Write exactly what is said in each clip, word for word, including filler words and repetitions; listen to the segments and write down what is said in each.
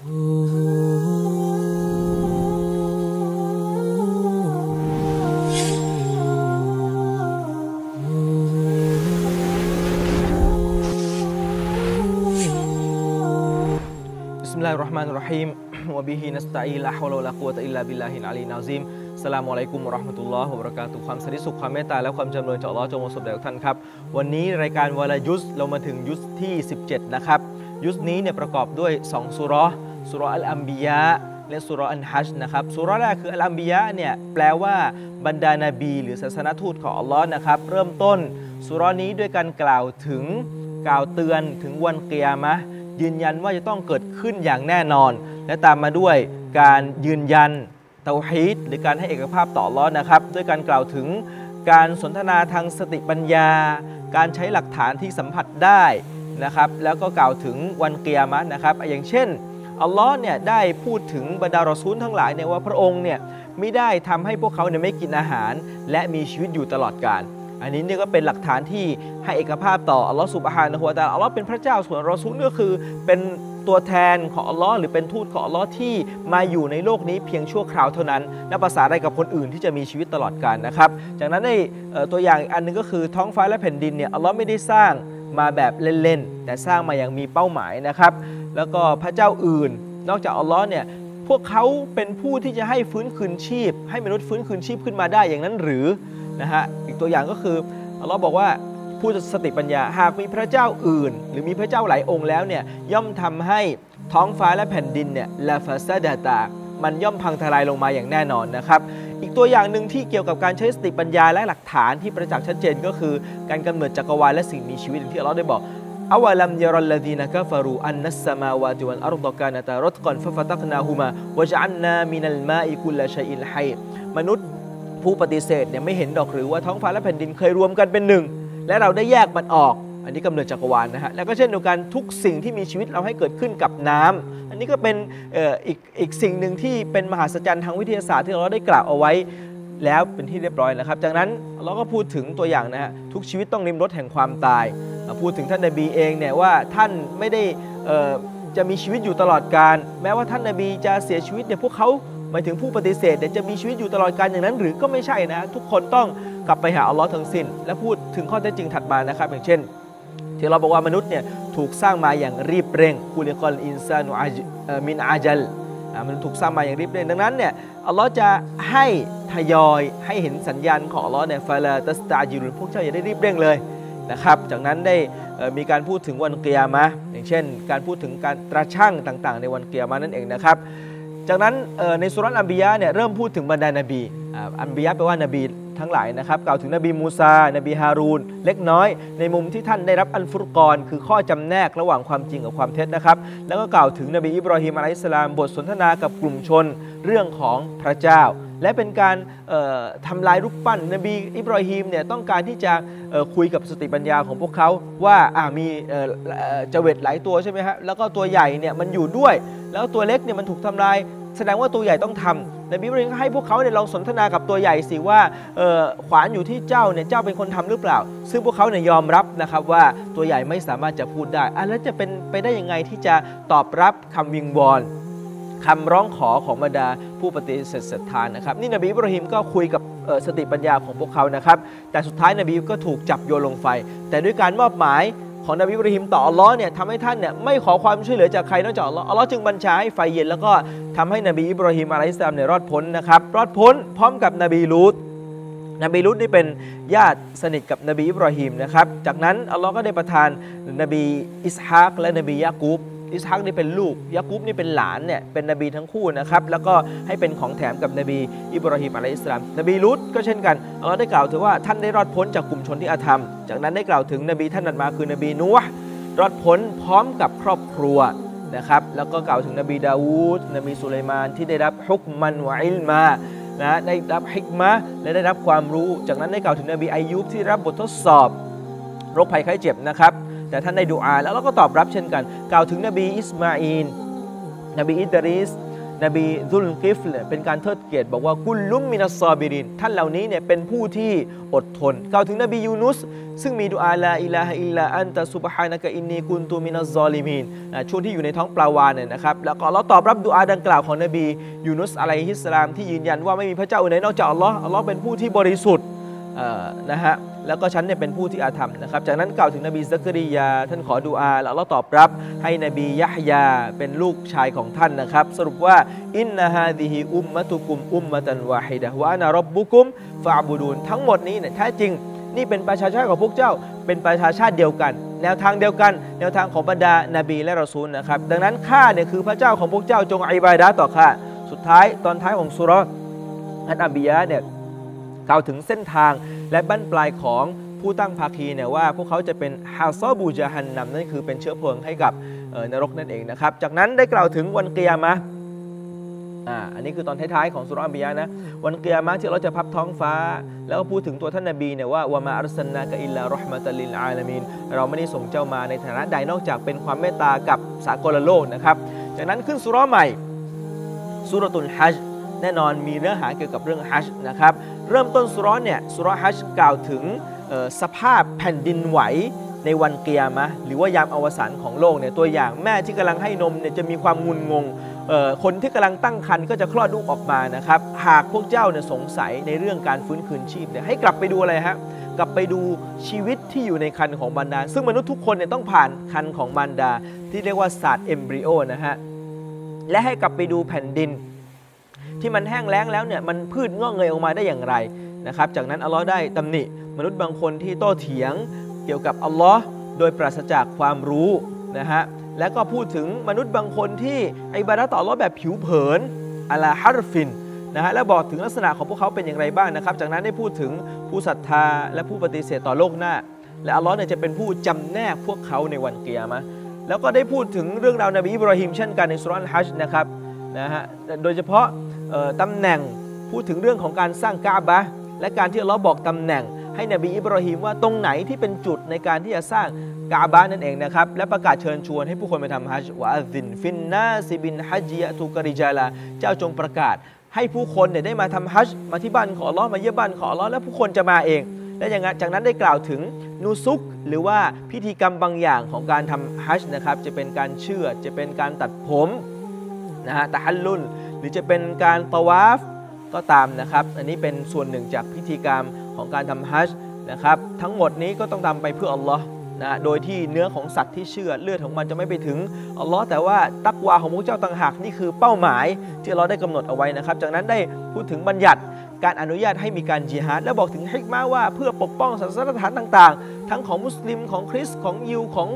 Bismillahirrahmanirrahim. Wabihi nasta'in la hawla wa la quwwata illa billahil aliyyil azim. อัสสลามุอะลัยกุม วะเราะห์มะตุลลอฮิ วะบะเราะกาตุฮ์ ความสันติสุขความเมตตาและความจำเริญจากอัลเลาะห์จงประสบแด่ทุกท่านครับวันนี้รายการวะลายุสเรามาถึงยุสที่สิบเจ็ดนะครับยุสนี้เนี่ยประกอบด้วยสองซูเราะห์ซูเราะห์อัลอัมบิยะห์และซูเราะห์อันฮัจญ์นะครับซูเราะห์แรกคืออัลอัมบิยะห์เนี่ยแปลว่าบรรดานบีหรือศาสนทูตของอัลเลาะห์นะครับเริ่มต้นซูเราะห์นี้ด้วยการกล่าวถึงกล่าวเตือนถึงวันกิยามะห์ยืนยันว่าจะต้องเกิดขึ้นอย่างแน่นอนและตามมาด้วยการยืนยันเตาฮีดหรือการให้เอกภาพต่ออัลเลาะห์นะครับด้วยการกล่าวถึงการสนทนาทางสติปัญญาการใช้หลักฐานที่สัมผัสได้นะครับแล้วก็กล่าวถึงวันกิยามะห์นะครับอย่างเช่นอัลเลาะห์เนี่ยได้พูดถึงบรรดารอซูลทั้งหลายเนี่ยว่าพระองค์เนี่ยไม่ได้ทำให้พวกเขาเนี่ยไม่กินอาหารและมีชีวิตอยู่ตลอดกาลอันนี้เนี่ยก็เป็นหลักฐานที่ให้เอกภาพต่ออัลเลาะห์ซุบฮานะฮูวะตะอาลาอัลเลาะห์เป็นพระเจ้าส่วนรอซูลก็คือเป็นตัวแทนของอัลลอฮ์หรือเป็นทูตของอัลลอฮ์ที่มาอยู่ในโลกนี้เพียงชั่วคราวเท่านั้นนับภาษาอะไรกับคนอื่นที่จะมีชีวิตตลอดกาลนะครับจากนั้นในตัวอย่างอันนึงก็คือท้องฟ้าและแผ่นดินเนี่ยอัลลอฮ์ไม่ได้สร้างมาแบบเล่นๆแต่สร้างมาอย่างมีเป้าหมายนะครับแล้วก็พระเจ้าอื่นนอกจากอัลลอฮ์เนี่ยพวกเขาเป็นผู้ที่จะให้ฟื้นคืนชีพให้มนุษย์ฟื้นคืนชีพขึ้นมาได้อย่างนั้นหรือนะฮะอีกตัวอย่างก็คืออัลลอฮ์บอกว่าผู้สติปัญญาหากมีพระเจ้าอื่นหรือมีพระเจ้าหลายองค์แล้วเนี่ยย่อมทำให้ท้องฟ้าและแผ่นดินเนี่ยลาฟาซาดาตามันย่อมพังทลายลงมาอย่างแน่นอนนะครับอีกตัวอย่างหนึ่งที่เกี่ยวกับการใช้สติปัญญาและหลักฐานที่ประจักษ์ชัดเจนก็คือการกำเนิดจักรวาลและสิ่งมีชีวิตที่อัลเลาะห์ได้บอกอวะลัมยะรอลลซีนะกะฟะรูอันนัสสะมาวาติวัลอัรฎอกานะตารฏกอนฟะฟะตักนาฮุมาวะญะอัลนามินัลมาอิกุลชัยอินฮัยมนุษย์ผู้ปฏิเสธเนี่ยไม่เห็นดอกหรือว่าท้องฟ้าและแผ่นดินเคยรวมกันเป็นหนึ่งและเราได้แยกมันออกอันนี้กำเนิดจักรวาลนะฮะแล้วก็เช่นเดียวกันทุกสิ่งที่มีชีวิตเราให้เกิดขึ้นกับน้ำอันนี้ก็เป็น อ, อีกอีกสิ่งหนึ่งที่เป็นมหัศจรรย์ทางวิทยาศาสตร์ที่เราได้กล่าวเอาไว้แล้วเป็นที่เรียบร้อยนะครับจากนั้นเราก็พูดถึงตัวอย่างนะฮะทุกชีวิตต้องริมรถแห่งความตายพูดถึงท่านนบีเองเนี่ยว่าท่านไม่ได้จะมีชีวิตอยู่ตลอดกาลแม้ว่าท่านนบีจะเสียชีวิตเนี่ยพวกเขาหมายถึงผู้ปฏิเสธเนี่ยจะมีชีวิตอยู่ตลอดกาลอย่างนั้นหรือก็ไม่ใช่นะทุกคนต้องกลับไปหาอัลลอฮ์ทั้งสิ้นและพูดถึงข้อเท็จจริงถัดมานะครับอย่างเช่นที่เราบอกว่ามนุษย์เนี่ยถูกสร้างมาอย่างรีบเร่งกุลิกอลอินซานุมินอาจัลมันถูกสร้างมาอย่างรีบเร่งดังนั้นเนี่ยอัลลอฮ์จะให้ทยอยให้เห็นสัญญาณของอัลลอฮ์เนี่ยฟาลาตัสตาจิรุนพวกเจ้าอย่าได้รีบเร่งเลยนะครับจากนั้นได้มีการพูดถึงวันกิยามะห์อย่างเช่นการพูดถึงการตราช่างต่างๆในวันกิยามะห์นั่นเองนะครับจากนั้นในซูเราะห์อัมบิยะห์เนี่ยเริ่มพูดถึงบรรดานบีอัมบิยะห์แปลว่านบีทั้งหลายนะครับกล่าวถึงนบีมูซานบีฮารูนเล็กน้อยในมุมที่ท่านได้รับอัลฟุรกอนคือข้อจำแนกระหว่างความจริงกับความเท็จนะครับแล้วก็กล่าวถึงนบีอิบรอฮีมอะลัยฮิสสลามบทสนทนากับกลุ่มชนเรื่องของพระเจ้าและเป็นการทำลายรูปปั้นนบีอิบรอฮีมเนี่ยต้องการที่จะคุยกับสติปัญญาของพวกเขาว่ามีเจเวตหลายตัวใช่ไหมฮะแล้วก็ตัวใหญ่เนี่ยมันอยู่ด้วยแล้วตัวเล็กเนี่ยมันถูกทำลายแสดงว่าตัวใหญ่ต้องทำนบีอิบรอฮีมให้พวกเขาเนี่ยลองสนทนากับตัวใหญ่สิว่าขวานอยู่ที่เจ้าเนี่ยเจ้าเป็นคนทำหรือเปล่าซึ่งพวกเขาเนี่ยยอมรับนะครับว่าตัวใหญ่ไม่สามารถจะพูดได้อ่ะแล้วจะเป็นไปได้ยังไงที่จะตอบรับคำวิงวอนคำร้องขอของบรรดาผู้ปฏิเสธศรัทธานะครับนี่นบีอิบราฮิมก็คุยกับสติปัญญาของพวกเขานะครับแต่สุดท้ายนบีก็ถูกจับโยนลงไฟแต่ด้วยการมอบหมายของนบีอิบราฮิมต่ออัลลอฮ์เนี่ยทำให้ท่านเนี่ยไม่ขอความช่วยเหลือจากใครนอกจากอัลลอฮ์อัลลอฮ์จึงบัญชาให้ไฟเย็นแล้วก็ทำให้นบีอิบราฮิมอะลัยฮิสสลามเนี่ยรอดพ้นนะครับรอดพ้นพร้อมกับนบีลูตนบีลูตนี่เป็นญาติสนิทกับนบีอิบราฮิมนะครับจากนั้นอัลลอฮ์ก็ได้ประทานนบีอิสฮากและนบียะกูบอิสฮักนี่เป็นลูกยะกุบนี่เป็นหลานเนี่ยเป็นนบีทั้งคู่นะครับแล้วก็ให้เป็นของแถมกับนบีอิบราฮิมอะลัยฮิสสลามนบีลูตก็เช่นกันอัลเลาะห์ได้กล่าวถึงว่าท่านได้รอดพ้นจากกลุ่มชนที่อาธรรมจากนั้นได้กล่าวถึงนบีท่านนั้นมาคือนบีนูห์รอดพ้นพร้อมกับครอบครัวนะครับแล้วก็กล่าวถึงนบีดาวูดนบีสุไลมานที่ได้รับฮุกมันวะอิลมานะได้รับฮิกมะและได้รับความรู้จากนั้นได้กล่าวถึงนบีอายุบที่รับบททดสอบโรคภัยไข้เจ็บนะครับแต่ท่านได้ดูอาแล้วเราก็ตอบรับเช่นกันกล่าวถึงนบีอิสมาอีลนบีอิดริส นบีซุลกิฟลเป็นการเทิดเกียรติบอกว่ากุลลุมมินัสซอบิรินท่านเหล่านี้เนี่ยเป็นผู้ที่อดทนกล่าวถึงนบียูนุสซึ่งมีดุอาลาอิลาฮะอิลลาอันตะซุบฮานะกะอินนีกุนตุมินัซซอลิมีนช่วงที่อยู่ในท้องปลาวาฬเนี่ยนะครับแล้วก็เราตอบรับดุอาดังกล่าวของนบียูนุสอะลัยฮิสสลามที่ยืนยันว่าไม่มีพระเจ้าอื่นใดนอกจากอัลลอฮ์อัลลอฮ์เป็นผู้ที่บริสุทธิ์นะฮะแล้วก็ฉันเนี่ยเป็นผู้ที่อาธรรมนะครับจากนั้นกล่าวถึงนบีซักริยาท่านขอดุอาแล้วอัลเลาะห์ตอบรับให้นบียะฮยาเป็นลูกชายของท่านนะครับสรุปว่าอินนะฮาซิฮิอุมมะตุกุมอุมมะตันวาฮิดะฮ์วะอะนาร็อบบุกุมฟะอ์บุดูนทั้งหมดนี้เนี่ยแท้จริงนี่เป็นประชาชาติของพวกเจ้าเป็นประชาชาติเดียวกันแนวทางเดียวกันแนวทางของบรรดานบีและรอซูลนะครับดังนั้นข้าเนี่ยคือพระเจ้าของพวกเจ้าจงอิบาดะห์ต่อข้าสุดท้ายตอนท้ายของซูเราะห์อันอัมบิยาเนี่ยกล่าวถึงเส้นทางและบั้นปลายของผู้ตั้งภาคีเนี่ยว่าพวกเขาจะเป็นฮาซอบูญะฮันนัมนั่นคือเป็นเชื้อเพลิงให้กับนรกนั่นเองนะครับจากนั้นได้กล่าวถึงวันกิยามะห์อ่าอันนี้คือตอนท้ายๆของซูเราะห์อัมบิยานะวันกิยามะห์ที่เราจะพับท้องฟ้าแล้วก็พูดถึงตัวท่านนบีเนี่ยว่าวะมาอัรซัลนากะอิลลาเราะห์มะตัลลิลอาละมีนเราไม่ได้ส่งเจ้ามาในฐานะใดนอกจากเป็นความเมตตากับสากลโลกนะครับจากนั้นขึ้นซูเราะห์ใหม่ซูเราะตุลฮัจญ์แน่นอนมีเนื้อหาเกี่ยวกับเรื่องฮัจญ์นะครับเริ่มต้นซูเราะห์เนี่ยซูเราะห์ฮัจญ์กล่าวถึงสภาพแผ่นดินไหวในวันกิยามะห์หรือว่ายามอวสานของโลกเนี่ยตัวอย่างแม่ที่กำลังให้นมเนี่ยจะมีความงุนงงคนที่กำลังตั้งครรภ์ก็จะคลอดลูกออกมานะครับหากพวกเจ้าเนี่ยสงสัยในเรื่องการฟื้นคืนชีพเนี่ยให้กลับไปดูอะไรฮะกลับไปดูชีวิตที่อยู่ในครรภ์ของมารดาซึ่งมนุษย์ทุกคนเนี่ยต้องผ่านครรภ์ของมารดาที่เรียกว่าศาสตร์เอมบริโอนะฮะและให้กลับไปดูแผ่นดินที่มันแห้งแล้งแล้วเนี่ยมันพืชงอกเงยออกมาได้อย่างไรนะครับจากนั้นอัลลอฮ์ได้ตำหนิมนุษย์บางคนที่โต้เถียงเกี่ยวกับอัลลอฮ์โดยปราศจากความรู้นะฮะและก็พูดถึงมนุษย์บางคนที่อิบาดะห์ต่ออัลลอฮ์แบบผิวเผินอะลาฮัรฟินนะฮะและบอกถึงลักษณะของพวกเขาเป็นอย่างไรบ้างนะครับจากนั้นได้พูดถึงผู้ศรัทธาและผู้ปฏิเสธต่อโลกหน้าและอัลลอฮ์เนี่ยจะเป็นผู้จำแนกพวกเขาในวันกิยามะห์แล้วก็ได้พูดถึงเรื่องราวนบีอิบรอฮิมเช่นกันในซูเราะห์อัลฮัจญ์นะครับนะฮะโดยเฉพาะตำแหน่งพูดถึงเรื่องของการสร้างกาบะห์และการที่อัลเลาะห์บอกตำแหน่งให้นบีอิบรอฮีมว่าตรงไหนที่เป็นจุดในการที่จะสร้างกาบะห์นั่นเองนะครับและประกาศเชิญชวนให้ผู้คนไปทำฮัจญ์วะอัซซินฟินนาซิบินฮัจยะตุกะริจาลาเจ้าจงประกาศให้ผู้คนเนี่ยได้มาทำฮัจญ์มาที่บ้านของอัลเลาะห์มาเยี่ยมบ้านของอัลเลาะห์และผู้คนจะมาเองและอย่างนั้นจากนั้นได้กล่าวถึงนูซุกหรือว่าพิธีกรรมบางอย่างของการทำฮัจญ์นะครับจะเป็นการเชื่อจะเป็นการตัดผมนะฮะตะฮัลลุลหรือจะเป็นการตะวาฟก็ตามนะครับอันนี้เป็นส่วนหนึ่งจากพิธีกรรมของการทำฮัจญ์นะครับทั้งหมดนี้ก็ต้องทำไปเพื่ออัลลอฮ์นะโดยที่เนื้อของสัตว์ที่เชื่อเลือดของมันจะไม่ไปถึงอัลลอฮ์แต่ว่าตักวาของพระเจ้าต่างหากนี่คือเป้าหมายที่เราได้กำหนดเอาไว้นะครับจากนั้นได้พูดถึงบัญญัติการอนุญาตให้มีการจิฮาดและบอกถึงฮิกมะห์ว่าเพื่อปกป้องศาสนฐานต่างๆทั้งของมุสลิมของคริสต์ของยิวขอ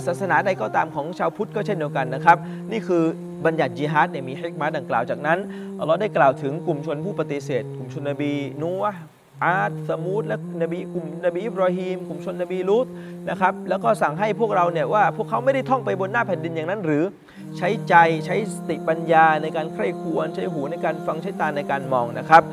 งศาสนาใดก็ตามของชาวพุทธก็เช่นเดียวกันนะครับนี่คือบัญญัติจิฮาดเนี่ยมีฮิกมะห์ดังกล่าวจากนั้นเราได้กล่าวถึงกลุ่มชนผู้ปฏิเสธกลุ่มชนนบีนูฮ์อาดสมูดและนบีกลุ่มนบีอิบรอฮีมกลุ่มชนนบีลูตนะครับแล้วก็สั่งให้พวกเราเนี่ยว่าพวกเขาไม่ได้ท่องไปบนหน้าแผ่นดินอย่างนั้นหรือใช้ใจใช้สติปัญญาในการใคร่ครวญใช้หูในการฟังใช้ตาในการมองนะครับ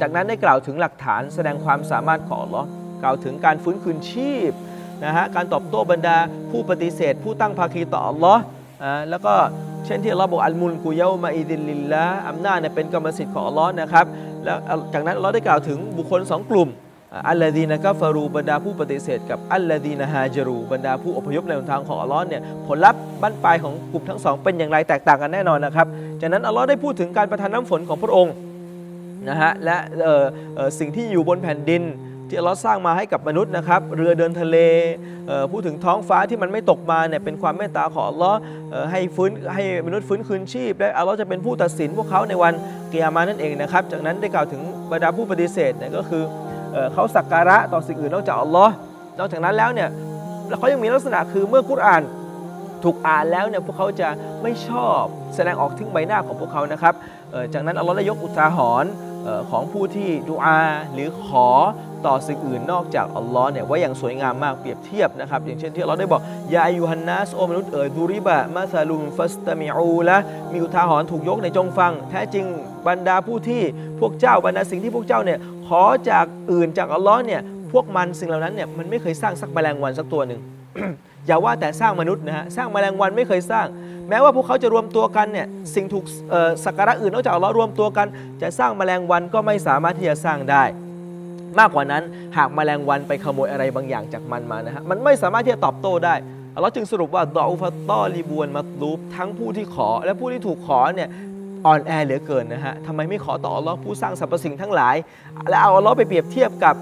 จากนั้นได้กล่าวถึงหลักฐานแสดงความสามารถของอัลเลาะห์กล่าวถึงการฟื้นคืนชีพนะฮะการตอบโต้บรรดาผู้ปฏิเสธผู้ตั้งภาคีต่ออัลเลาะห์แล้วก็เช่นที่อัลเลาะห์บอกอัลมุลกุเยามาอิดินลิลละอำนาจเนี่ยเป็นกรรมสิทธิ์ของอัลเลาะห์นะครับแล้วจากนั้นอัลเลาะห์ได้กล่าวถึงบุคคลสองกลุ่มอัลลาดีนะกัฟารูบรรดาผู้ปฏิเสธกับอัลลาดีนะฮาจารูบรรดาผู้อพยพในทางของอัลเลาะห์เนี่ยผลลัพธ์บั้นปลายของกลุ่มทั้งสองเป็นอย่างไรแตกต่างกันแน่นอนนะครับจากนั้นอัลเลาะห์ได้พูดถึงการประทานน้ำฝนของพระองค์นะฮะและสิ่งที่อยู่บนแผ่นดินที่อัลเลาะห์สร้างมาให้กับมนุษย์นะครับเรือเดินทะเลพูดถึงท้องฟ้าที่มันไม่ตกมาเนี่ยเป็นความเมตตาของอัลเลาะห์ให้ฟื้นให้มนุษย์ฟื้นคืนชีพและอัลเลาะห์จะเป็นผู้ตัดสินพวกเขาในวันกิยามะห์นั่นเองนะครับจากนั้นได้กล่าวถึงบรรดาผู้ปฏิเสธเนี่ยก็คือเขาสักการะต่อสิ่งอื่นนอกจากอัลเลาะห์นอกจากนั้นแล้วเนี่ยแล้วเขายังมีลักษณะคือเมื่อกุรอานถูกอ่านแล้วเนี่ยพวกเขาจะไม่ชอบแสดงออกถึงใบหน้าของพวกเขานะครับจากนั้นอัลเลาะห์ได้ยกอุทาหรณ์ของผู้ที่ดุอาหรือขอต่อสิ่งอื่นนอกจากอัลลอฮ์เนี่ยว่าอย่างสวยงามมากเปรียบเทียบนะครับอย่างเช่นที่เราได้บอกยาอายูฮันนัสโอมนุษย์เอ๋ยดูริบะมาซาลุมฟัสตามิอูละมีอุทาหรณ์ถูกยกในจงฟังแท้จริงบรรดาผู้ที่พวกเจ้าบรรดาสิ่งที่พวกเจ้าเนี่ยขอจากอื่นจากอัลลอฮ์เนี่ยพวกมันสิ่งเหล่านั้นเนี่ยมันไม่เคยสร้างสักแมลงวันสักตัวหนึ่งอย่าว่าแต่สร้างมนุษย์นะฮะสร้างแมลงวันไม่เคยสร้าง แม้ว่าพวกเขาจะรวมตัวกันเนี่ยสิ่งถูกสักการะอื่นนอกจากอัลลอฮ์รวมตัวกันจะสร้างแมลงวันก็ไม่สามารถที่จะสร้างได้มากกว่านั้นหากแมลงวันไปขโมยอะไรบางอย่างจากมันมานะฮะมันไม่สามารถที่จะตอบโต้ได้อัลลอฮ์จึงสรุปว่าดออุฟะตอลีบวนมัตลูบทั้งผู้ที่ขอและผู้ที่ถูกขอเนี่ยอ่อนแอเหลือเกินนะฮะทำไมไม่ขอต่ออัลลอฮ์ผู้สร้างสรรพสิ่งทั้งหลายและเอาอัลลอฮ์ไปเปรียบเทียบกับ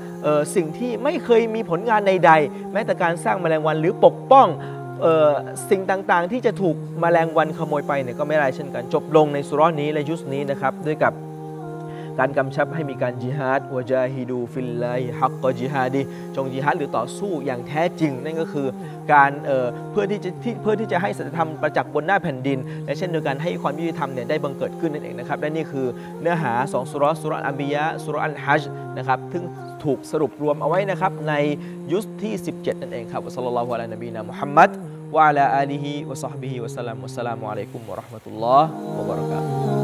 สิ่งที่ไม่เคยมีผลงานใดๆแม้แต่การสร้างแมลงวันหรือปกป้องสิ่งต่างๆที่จะถูกแมลงวันขโมยไปเนี่ยก็ไม่ได้เช่นกันจบลงในซูเราะห์นี้และยุสนี้นะครับด้วยกับการกำชับให้มีการจิฮาดวะจาฮิดูฟิลลาฮิฮักกะจิฮาดิจงจิฮาดหรือต่อสู้อย่างแท้จริงนั่นก็คือการเอ่อเพื่อที่จะเพื่อที่จะให้สัจธรรมประจักษ์บนหน้าแผ่นดินและเช่นเดียวกันให้ความยุติธรรมเนี่ยได้บังเกิดขึ้นนั่นเองนะครับและนี่คือเนื้อหาสองซูเราะห์ซูเราะห์อัมบิยะห์ซูเราะห์อัลฮัจญ์นะครับซึ่งถูกสรุปรวมเอาไว้นะครับในยุสที่สิบเจ็ดนั่นเองครับวะศ็อลลัลลอฮุอะลานบีนามุฮัมมัดวะอะลาอาลิฮิวะศ็อฮบิฮิวะซัลลัมวะสสลามุอะลัยกุมวะเราะห์มะตุลลอฮ์วะบะเราะกาตุฮ์